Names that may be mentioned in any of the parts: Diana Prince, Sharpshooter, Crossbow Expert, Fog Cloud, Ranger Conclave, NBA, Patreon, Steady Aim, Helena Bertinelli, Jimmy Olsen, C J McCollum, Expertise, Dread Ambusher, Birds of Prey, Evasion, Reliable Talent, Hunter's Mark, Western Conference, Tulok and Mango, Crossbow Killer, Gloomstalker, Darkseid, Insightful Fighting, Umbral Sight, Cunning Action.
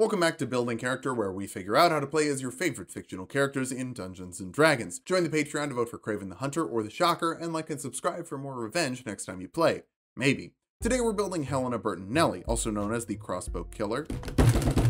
Welcome back to Building Character, where we figure out how to play as your favorite fictional characters in Dungeons & Dragons. Join the Patreon to vote for Kraven the Hunter or the Shocker, and like and subscribe for more revenge next time you play. Maybe. Today we're building Helena Bertinelli, also known as the Crossbow Killer.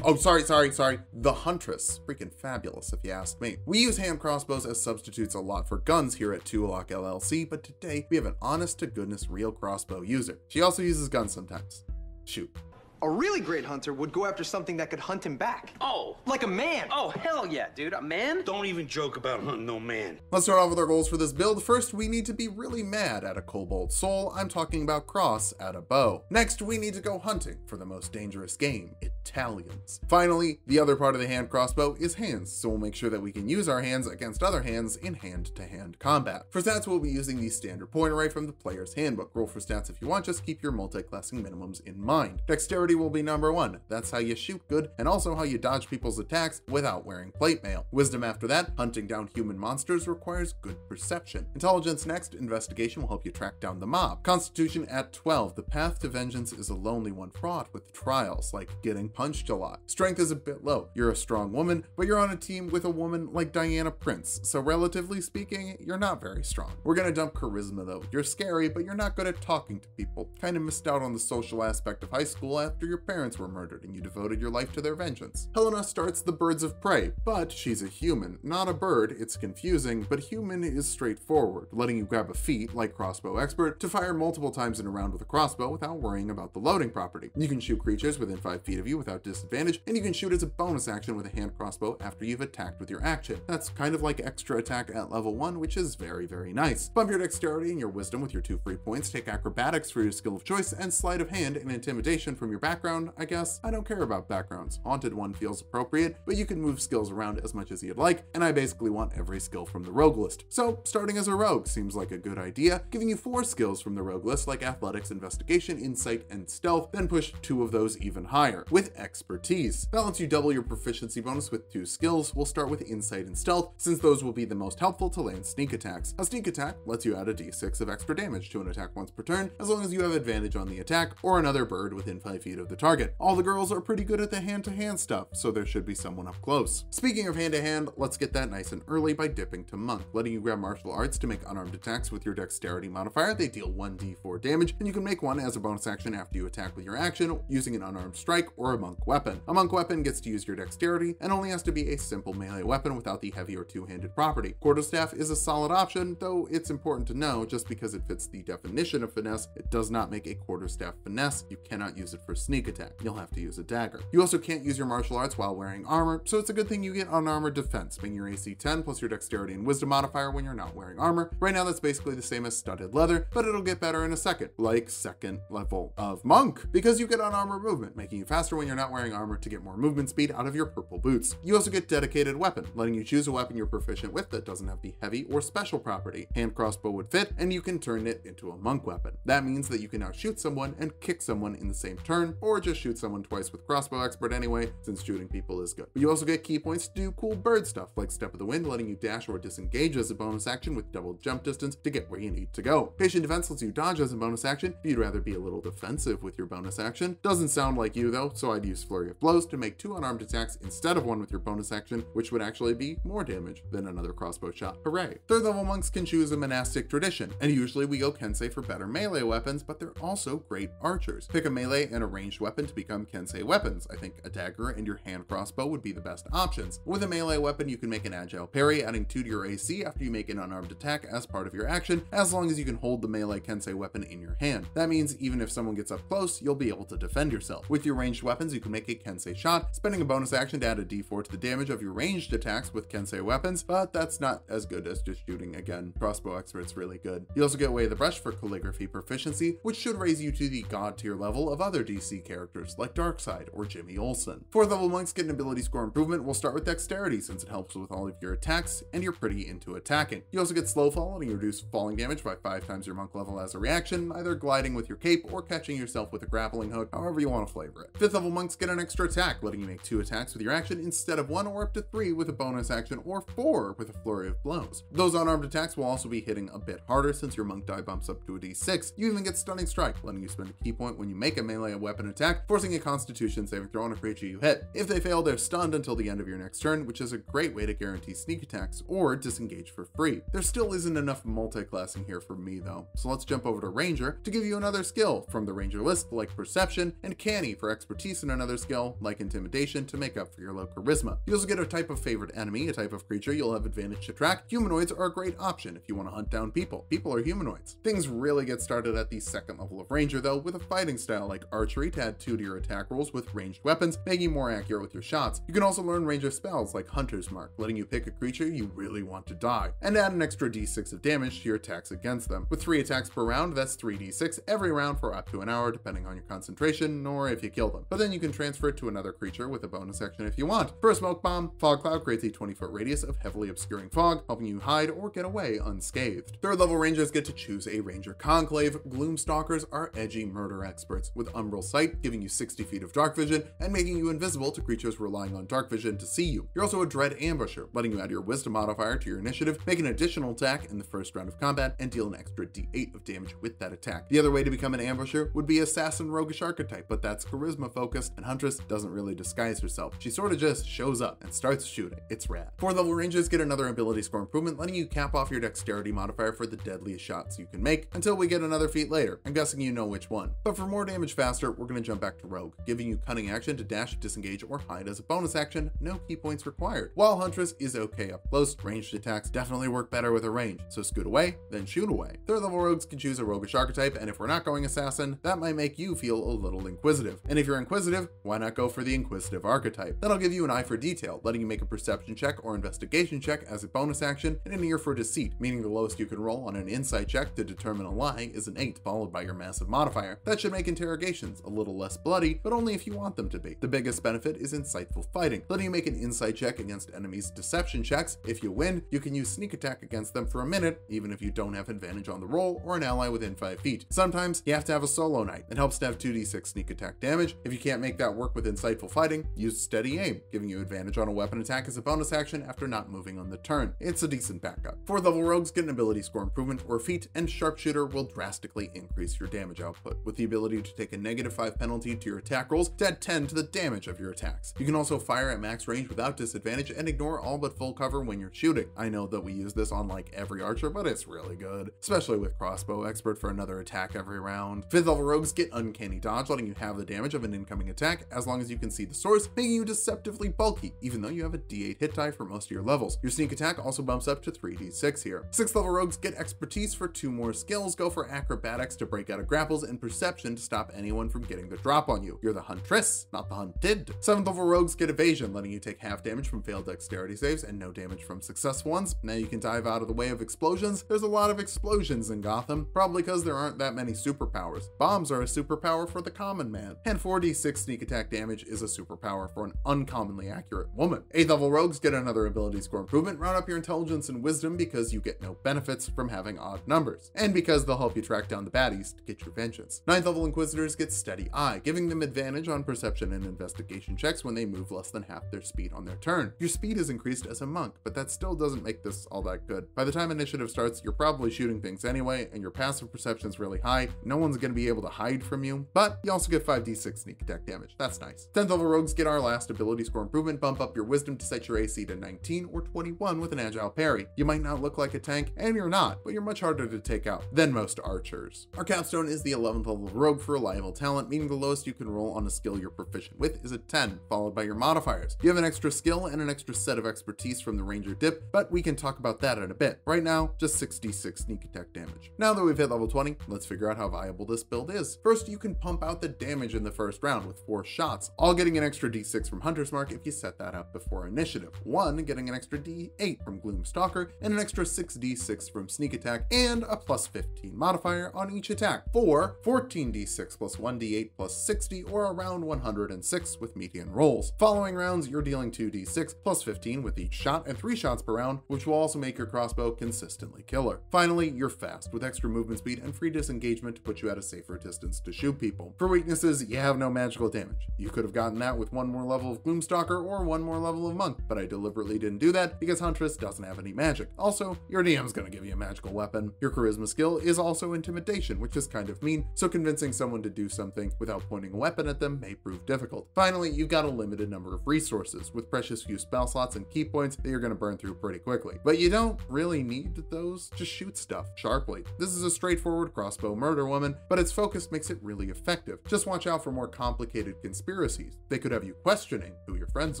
Oh, sorry, the Huntress. Freaking fabulous, if you ask me. We use hand crossbows as substitutes a lot for guns here at Tulok LLC, but today we have an honest-to-goodness real crossbow user. She also uses guns sometimes. Shoot. A really great hunter would go after something that could hunt him back. Oh. Like a man. Oh, hell yeah, dude. A man? Don't even joke about hunting no man. Let's start off with our goals for this build. First, we need to be really mad at a Cobalt Soul. I'm talking about Cross at a bow. Next, we need to go hunting for the most dangerous game, Italians. Finally, the other part of the hand crossbow is hands, so we'll make sure that we can use our hands against other hands in hand-to-hand combat. For stats, we'll be using the standard point array from the player's handbook. Roll for stats if you want, just keep your multi-classing minimums in mind. Dexterity will be number one. That's how you shoot good and also how you dodge people's attacks without wearing plate mail. Wisdom after that. Hunting down human monsters requires good perception. Intelligence next. Investigation will help you track down the mob. Constitution at 12. The path to vengeance is a lonely one fraught with trials, like getting punched a lot. Strength is a bit low. You're a strong woman, but you're on a team with a woman like Diana Prince, so relatively speaking, you're not very strong. We're gonna dump charisma though. You're scary, but you're not good at talking to people. Kind of missed out on the social aspect of high school after your parents were murdered and you devoted your life to their vengeance. Helena starts the Birds of Prey, but she's a human, not a bird. It's confusing, but human is straightforward, letting you grab a feat, like Crossbow Expert, to fire multiple times in a round with a crossbow without worrying about the loading property. You can shoot creatures within 5 feet of you without disadvantage, and you can shoot as a bonus action with a hand crossbow after you've attacked with your action. That's kind of like extra attack at level 1, which is very, very nice. Bump your dexterity and your wisdom with your 2 free points, take acrobatics for your skill of choice, and sleight of hand and intimidation from your background, I guess. I don't care about backgrounds. Haunted one feels appropriate, but you can move skills around as much as you'd like, and I basically want every skill from the rogue list. So starting as a rogue seems like a good idea, giving you 4 skills from the rogue list like athletics, investigation, insight, and stealth, then push 2 of those even higher with expertise. That lets you double your proficiency bonus with 2 skills. We'll start with insight and stealth, since those will be the most helpful to land sneak attacks. A sneak attack lets you add a d6 of extra damage to an attack once per turn, as long as you have advantage on the attack or another bird within 5 feet of the target. All the girls are pretty good at the hand-to-hand stuff, so there should be someone up close. Speaking of hand-to-hand, let's get that nice and early by dipping to Monk, letting you grab martial arts to make unarmed attacks with your dexterity modifier. They deal 1d4 damage, and you can make one as a bonus action after you attack with your action using an unarmed strike or a monk weapon. A monk weapon gets to use your dexterity and only has to be a simple melee weapon without the heavy or two-handed property. Quarterstaff is a solid option, though it's important to know just because it fits the definition of finesse, it does not make a quarterstaff finesse. You cannot use it for sneak attack. You'll have to use a dagger. You also can't use your martial arts while wearing armor, so it's a good thing you get unarmored defense, being your AC 10 plus your dexterity and wisdom modifier when you're not wearing armor. Right now that's basically the same as studded leather, but it'll get better in a second, like second level of monk, because you get unarmored movement, making you faster when you're not wearing armor to get more movement speed out of your purple boots. You also get dedicated weapon, letting you choose a weapon you're proficient with that doesn't have the heavy or special property. Hand crossbow would fit, and you can turn it into a monk weapon. That means that you can now shoot someone and kick someone in the same turn, or just shoot someone twice with crossbow expert anyway, since shooting people is good. But you also get key points to do cool bird stuff like step of the wind, letting you dash or disengage as a bonus action with double jump distance to get where you need to go. Patient defense lets you dodge as a bonus action if you'd rather be a little defensive with your bonus action. Doesn't sound like you though, so I'd use flurry of blows to make 2 unarmed attacks instead of 1 with your bonus action, which would actually be more damage than another crossbow shot. Hooray. Third level monks can choose a monastic tradition, and usually we go kensei for better melee weapons, but they're also great archers. Pick a melee and a ranged weapon to become kensei weapons. I think a dagger and your hand crossbow would be the best options. With a melee weapon, you can make an agile parry, adding 2 to your AC after you make an unarmed attack as part of your action, as long as you can hold the melee kensei weapon in your hand. That means even if someone gets up close, you'll be able to defend yourself. With your ranged weapons, you can make a kensei shot, spending a bonus action to add a d4 to the damage of your ranged attacks with kensei weapons, but that's not as good as just shooting again. Crossbow expert's really good. You also get Way of the Brush for calligraphy proficiency, which should raise you to the god tier level of other DC characters like Darkseid or Jimmy Olsen. 4th level monks get an ability score improvement. We'll start with dexterity since it helps with all of your attacks and you're pretty into attacking. You also get slow fall, letting you reduce falling damage by 5 times your monk level as a reaction, either gliding with your cape or catching yourself with a grappling hook, however you want to flavor it. 5th level monks get an extra attack, letting you make 2 attacks with your action instead of 1 or up to 3 with a bonus action or 4 with a flurry of blows. Those unarmed attacks will also be hitting a bit harder since your monk die bumps up to a d6. You even get stunning strike, letting you spend a key point when you make a melee weapon weapon attack, forcing a Constitution saving throw on a creature you hit. If they fail, they're stunned until the end of your next turn, which is a great way to guarantee sneak attacks or disengage for free. There still isn't enough multi-classing here for me though, so let's jump over to Ranger to give you another skill from the Ranger list like Perception, and Canny for Expertise and another skill like Intimidation to make up for your low Charisma. You also get a type of favored enemy, a type of creature you'll have advantage to track. Humanoids are a great option if you want to hunt down people. People are humanoids. Things really get started at the second level of Ranger though, with a fighting style like Archery to add 2 to your attack rolls with ranged weapons, making you more accurate with your shots. You can also learn Ranger spells like Hunter's Mark, letting you pick a creature you really want to die, and add an extra d6 of damage to your attacks against them. With 3 attacks per round, that's 3d6 every round for up to an hour, depending on your concentration or if you kill them. But then you can transfer it to another creature with a bonus action if you want. For a smoke bomb, Fog Cloud creates a 20-foot radius of heavily obscuring fog, helping you hide or get away unscathed. Third level Rangers get to choose a Ranger Conclave. Gloomstalkers are edgy murder experts, with Umbral Sight giving you 60 feet of dark vision and making you invisible to creatures relying on dark vision to see you. You're also a Dread Ambusher, letting you add your Wisdom modifier to your initiative, make an additional attack in the first round of combat, and deal an extra d8 of damage with that attack. The other way to become an Ambusher would be Assassin Roguish archetype, but that's charisma focused, and Huntress doesn't really disguise herself. She sort of just shows up and starts shooting. It's rad. 4th level Rangers get another ability score improvement, letting you cap off your dexterity modifier for the deadliest shots you can make until we get another feat later. I'm guessing you know which one. But for more damage faster, we're going to jump back to Rogue, giving you Cunning Action to dash, disengage, or hide as a bonus action, no key points required. While Huntress is okay up close, ranged attacks definitely work better with a range, so scoot away, then shoot away. 3rd level Rogues can choose a Roguish archetype, and if we're not going Assassin, that might make you feel a little inquisitive. And if you're inquisitive, why not go for the Inquisitive archetype? That'll give you an eye for detail, letting you make a perception check or investigation check as a bonus action, and an ear for deceit, meaning the lowest you can roll on an insight check to determine a lie is an 8 followed by your massive modifier. That should make interrogations a little less bloody, but only if you want them to be. The biggest benefit is Insightful Fighting, letting you make an insight check against enemies' deception checks. If you win, you can use sneak attack against them for a minute, even if you don't have advantage on the roll or an ally within 5 feet. Sometimes you have to have a solo night. It helps to have 2d6 sneak attack damage. If you can't make that work with Insightful Fighting, use Steady Aim, giving you advantage on a weapon attack as a bonus action after not moving on the turn. It's a decent backup. 4th level Rogues get an ability score improvement or feat, and Sharpshooter will drastically increase your damage output, with the ability to take a -5 penalty to your attack rolls to add 10 to the damage of your attacks. You can also fire at max range without disadvantage and ignore all but full cover when you're shooting. I know that we use this on like every archer, but it's really good, especially with Crossbow Expert for another attack every round. 5th level Rogues get Uncanny Dodge, letting you have the damage of an incoming attack as long as you can see the source, making you deceptively bulky, even though you have a d8 hit die for most of your levels. Your sneak attack also bumps up to 3d6 here. 6th level Rogues get Expertise for 2 more skills. Go for Acrobatics to break out of grapples, and Perception to stop anyone from getting the drop on you. You're the Huntress, not the hunted. 7th level Rogues get Evasion, letting you take half damage from failed dexterity saves and no damage from successful ones. Now you can dive out of the way of explosions. There's a lot of explosions in Gotham, probably because there aren't that many superpowers. Bombs are a superpower for the common man, and 4d6 sneak attack damage is a superpower for an uncommonly accurate woman. 8th level Rogues get another ability score improvement. Round up your intelligence and wisdom because you get no benefits from having odd numbers, and because they'll help you track down the baddies to get your vengeance. 9th level Inquisitors get Steady Eye, giving them advantage on perception and investigation checks when they move less than half their speed on their turn. Your speed is increased as a monk, but that still doesn't make this all that good. By the time initiative starts, you're probably shooting things anyway, and your passive perception is really high. No one's going to be able to hide from you, but you also get 5d6 sneak attack damage. That's nice. 10th level Rogues get our last ability score improvement. Bump up your wisdom to set your AC to 19 or 21 with an agile parry. You might not look like a tank, and you're not, but you're much harder to take out than most archers. Our capstone is the 11th level Rogue for Reliable Talent, meaning the lowest you can roll on a skill you're proficient with is a 10, followed by your modifiers. You have an extra skill and an extra set of expertise from the Ranger dip, but we can talk about that in a bit. Right now, just 6d6 sneak attack damage. Now that we've hit level 20, let's figure out how viable this build is. First, you can pump out the damage in the first round with 4 shots, all getting an extra d6 from Hunter's Mark if you set that up before initiative, 1 getting an extra d8 from Gloomstalker, and an extra 6d6 from sneak attack, and a plus 15 modifier on each attack, 14d6 plus 1d8 plus 60, or around 106 with median rolls. Following rounds, you're dealing 2d6 plus 15 with each shot, and 3 shots per round, which will also make your crossbow consistently killer. Finally, you're fast, with extra movement speed and free disengagement to put you at a safer distance to shoot people. For weaknesses, you have no magical damage. You could have gotten that with 1 more level of Gloomstalker or 1 more level of Monk, but I deliberately didn't do that because Huntress doesn't have any magic. Also, your DM's gonna give you a magical weapon. Your charisma skill is also Intimidation, which is kind of mean, so convincing someone to do something fighting without pointing a weapon at them may prove difficult. Finally, you've got a limited number of resources. With precious few spell slots and key points that you're going to burn through pretty quickly. But you don't really need those, just shoot stuff sharply. This is a straightforward crossbow murder woman, but its focus makes it really effective. Just watch out for more complicated conspiracies. They could have you questioning who your friends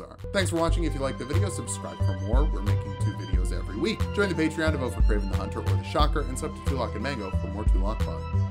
are. Thanks for watching. If you liked the video, subscribe for more. We're making 2 videos every week. Join the Patreon to vote for Kraven the Hunter or the Shocker, and sub to Tulok and Mango for more Tulok fun.